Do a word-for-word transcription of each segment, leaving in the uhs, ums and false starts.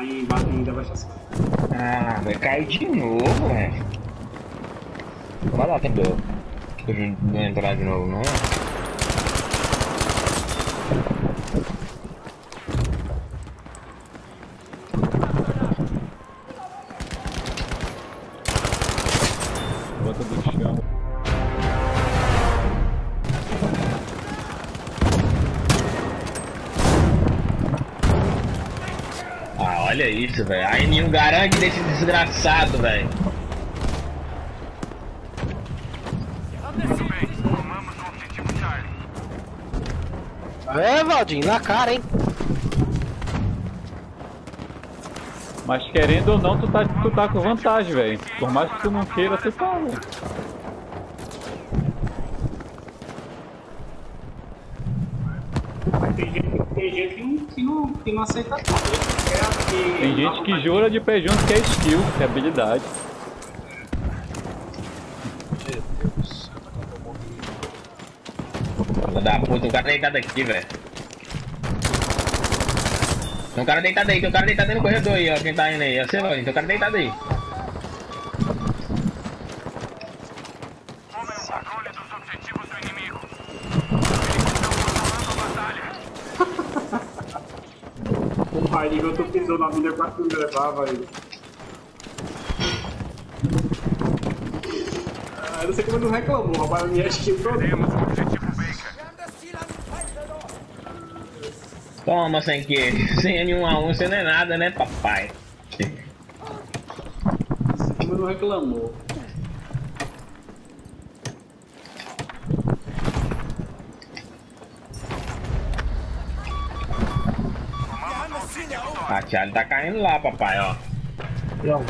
Aí bate ainda vai chascar. Ah, vai cair de novo, velho. Não vai dar tempo de eu não entrar de novo, não. Bota do chão. Ah, olha isso, velho. Aí nenhum garante desse desgraçado, velho. É, Valdinho, na cara, hein? Mas querendo ou não, tu tá, tu tá com vantagem, velho. Por mais que tu não queira, tu tá, velho. Tem gente, tem gente que, não, que, não, que não aceita tudo. Que tem gente que jura de pé junto que é skill, que é habilidade. Da puta, tem um cara deitado aqui, velho. Tem um cara deitado aí, tem um cara deitado aí no corredor aí, ó. Quem tá indo aí, ó. Serol, tem um cara deitado aí. Sacolha dos objetivos do inimigo. Eles estão controlando a batalha. Porra, eu tô pisando na vida quase que me levava aí. Ah, eu não sei como ele não reclamou, rapaz. Me acho que entrou. Toma, sem que, sem N um A um você não é nada, né, papai? Esse time não reclamou. A Thiago tá caindo lá, papai, ó. Não,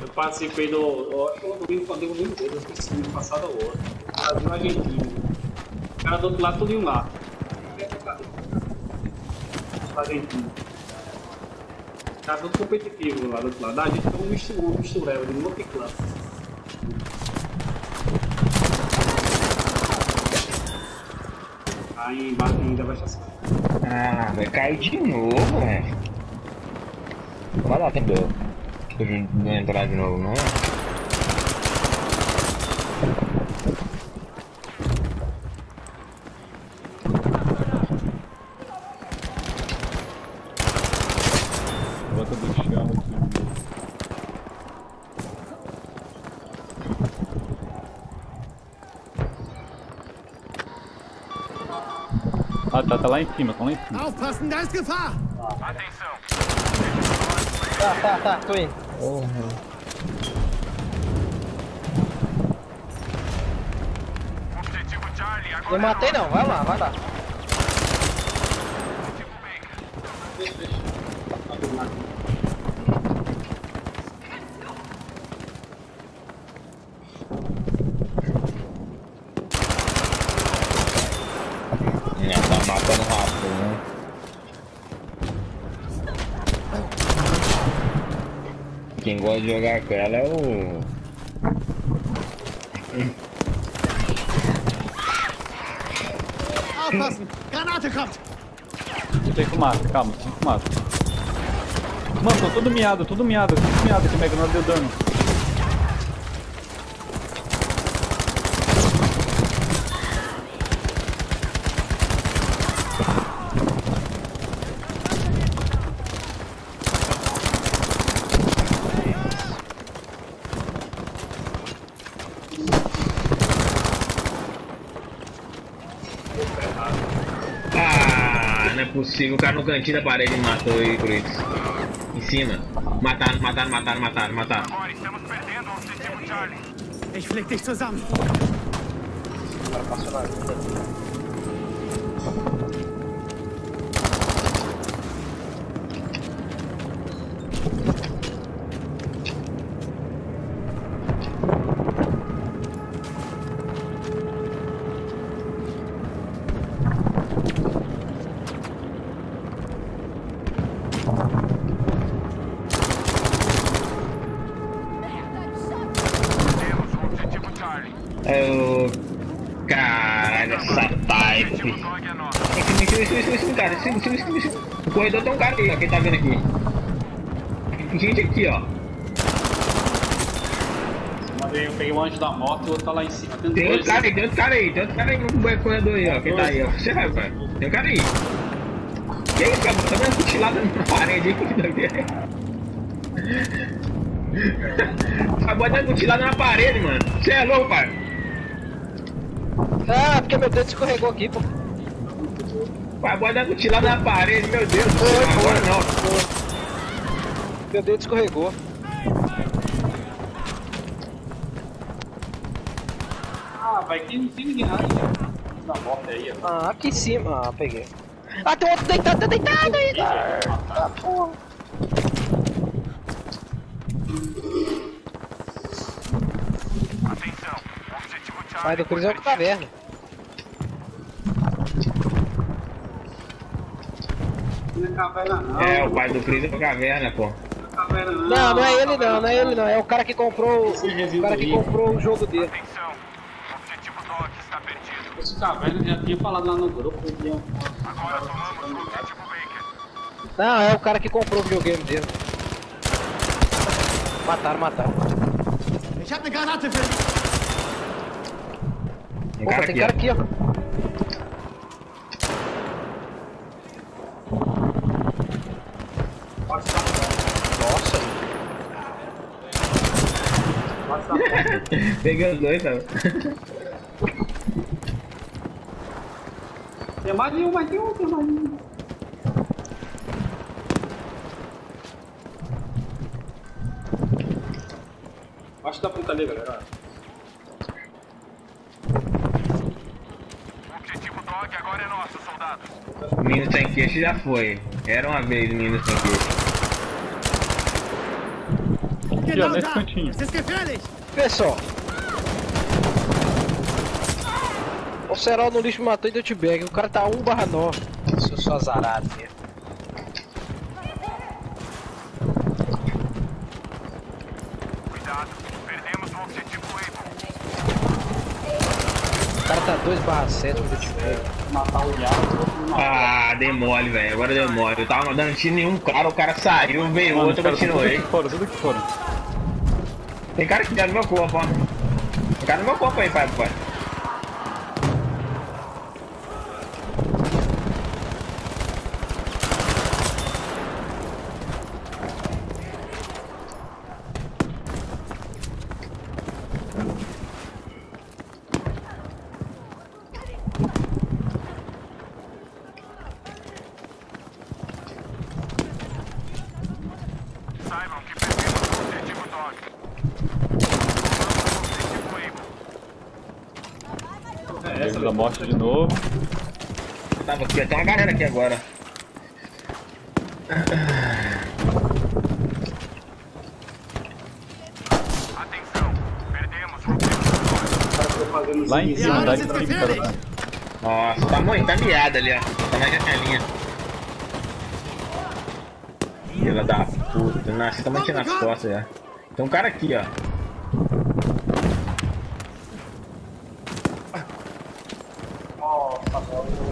eu participei do... Eu acho que eu não falei o nome dele, eu esqueci no passado ou outro. Brasil argentino. O cara do outro lado, tudo em um lado. Argentino. O cara todo competitivo lá do outro lado. A gente tem um misturão, um misturão, de multiclã. Aí embaixo ainda vai chascar. Ah, vai cair de novo, velho. Não vai dar tempo de eu não entrar de novo, não. Ah, tá, tá lá em cima, tá lá em cima. Aufpassen, da ist Gefahr! Atenção! Tá, tá, tá, tô indo. Oh, objetivo Charlie, agora. Eu matei não, vai lá, vai lá. Objetivo Baker. Matando rápido, né? Quem gosta de jogar com ela é o... Aufpassen! Granate kommt! Tem que matar, calma, tem que matar. Mano, tô todo miado, todo miado, todo miado que mega não deu dano. O cara no cantinho da parede matou aí, Cris. Em cima. Mataram, mataram, mataram, mataram, mataram. Agora estamos perdendo o objetivo Charlie. Eu flick dich zusammen. Agora passou lá. Caralho, essa pipe. Isso, isso, isso, isso, cara. Isso, isso, isso, isso. O corredor tem um cara aí, ó. Quem tá vendo aqui? Tem gente aqui, ó. Eu peguei o anjo da moto e o outro tá lá em cima. Tem, tem outro cara aí, tem outro cara aí. Tem outro cara aí no corredor aí, ó. Quem tá aí, ó. Você vai, pai. Tem um cara aí. Que isso, cara? Tá vendo cochilada na parede aí? Que doideira. Tá botando cochilada na parede, mano. Você é louco, pai. Ah, porque meu dedo escorregou aqui, pô. Vai botar cochilada na parede, meu Deus. Foi, agora não. Foi. Meu dedo escorregou. Ah, vai que não tem ninguém nada. Na bota aí, ó. Ah, aqui em cima. Ah, peguei. Ah, tem outro deitado, tá deitado aí. Ah, porra. Atenção, objetivo Charlie. Vai do Cris é o que tá vendo. É, o pai do Cris é o caverna, pô. Não, não é ele não, não é ele não. É o cara que comprou. O cara que comprou o jogo dele. Esse caverna já tinha falado lá no grupo. Agora tomamos o objetivo Baker. Não, é o cara que comprou o videogame dele. Mataram, mataram. Já tem cara aqui, velho. Opa, tem cara aqui, ó. Nossa. Pegando dois, velho. Tem mais de um, mas tem outro, não. Acho que dá pra entrar ali, galera. O objetivo dog agora é nosso, soldados. Minas sem queixo já foi. Era uma vez, Minas sem queixo. Aqui, ó, nesse cantinho. Vocês estão felizes? Pessoal. O Serol no lixo matou e deu T-Bag, o cara tá um barra nove. Seu só azarado mesmo. Cuidado, perdemos o objetivo Able. O cara tá dois barra sete no T-Bag. Matar o Yaro. Ah, dei mole, velho. Agora deu mole. Eu tava mandando tiro nenhum cara, o cara saiu, veio mano, outro, eu continuei. Tudo que fora, tudo que fora. Tem cara que deu no meu corpo, ó. Tem cara no meu corpo aí, pai, pai. Da morte de novo. Tá, tem uma galera aqui agora. Atenção, perdemos o lá em cima, dá de cima. Nossa, tá muito, tá miada ali, ó. Tá na janelinha. Filha da puta, nasce, tá mantendo as costas já. Tem um cara aqui, ó.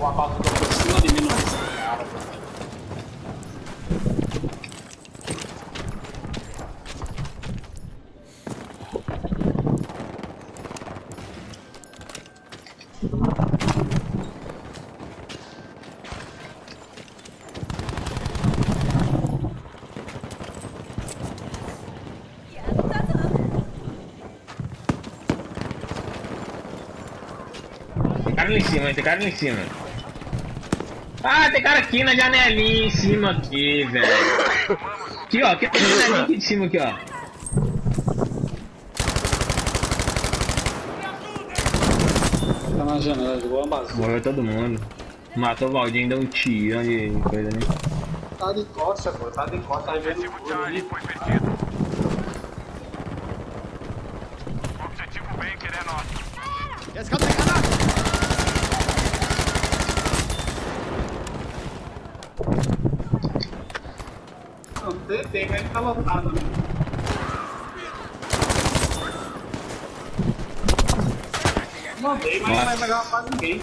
O abalo ficou por cima de mim, nossa, cara. Tem cara ali em cima, tem cara ali em cima. Ah, tem cara aqui na janelinha em cima aqui, velho. Aqui, ó, aqui na janelinha aqui de cima, aqui, ó. Tá na janela, jogou uma bazuca. Morreu todo mundo. Matou o Valdinho, deu um tirão de coisa, né? Tá de costa, pô, tá de costa. O objetivo Charlie foi perdido. O objetivo Baker é nosso. Esse cara tem granada. Tem, vai ficar lotado. Mandei, mas não vai pegar quase ninguém.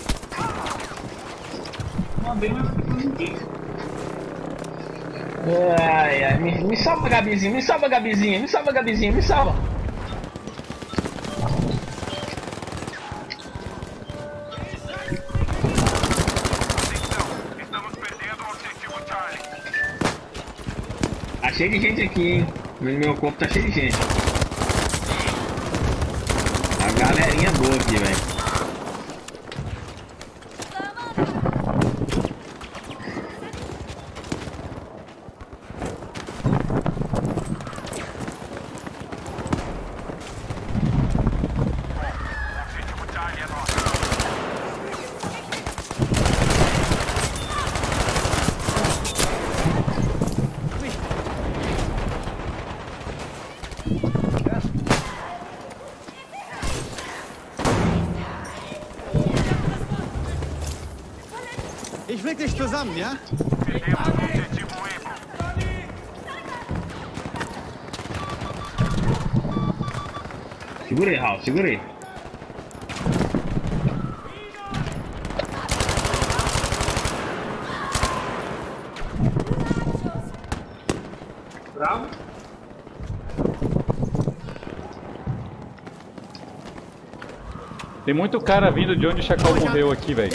Mandei, mas não vai pegar ninguém. Ai, ai, me, me salva, Gabizinho, me salva, Gabizinho, me salva, Gabizinho, me salva. Tá cheio de gente aqui, hein? Meu, meu corpo tá cheio de gente. A galerinha boa aqui, velho. Ich flieg dich zusammen, ja? Segura aí, Raul, segura aí. Bravo. Tem muito cara vindo de onde o Chacal morreu aqui, velho.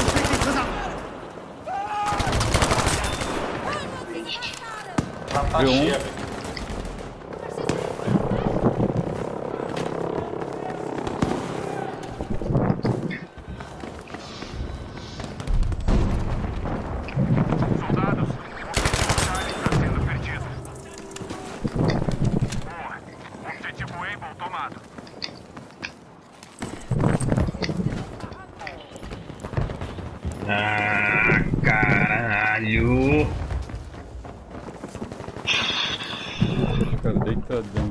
Tá cheia, velho. Soldados, está sendo perdido. Boa. Objetivo Able tomado. Ah, caralho. Cara, deitadão.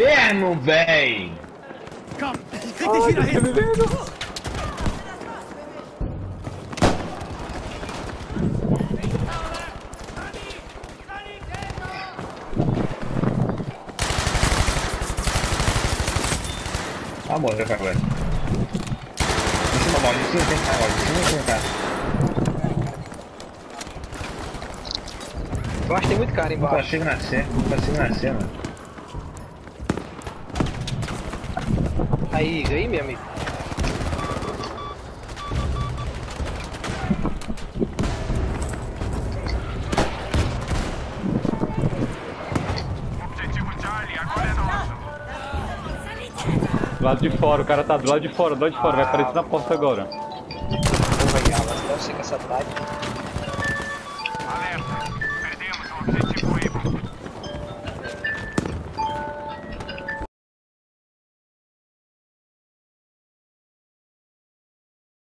Inferno, véi! Calma, ich krieg dich wieder hin! Ah, morreu, cara, velho. Em cima, bola, em cima, tem cara, em cima, tem cara. Eu acho que tem muito cara embaixo. Não consigo nascer, não consigo nascer, mano. Aí, ganhei, meu amigo. Objetivo Charlie, agora é nosso. Lado de fora, o cara tá do lado de fora, do lado de fora, ah, vai aparecer na porta agora. Vou pegar, mas não sei que essa tarde. Alerta!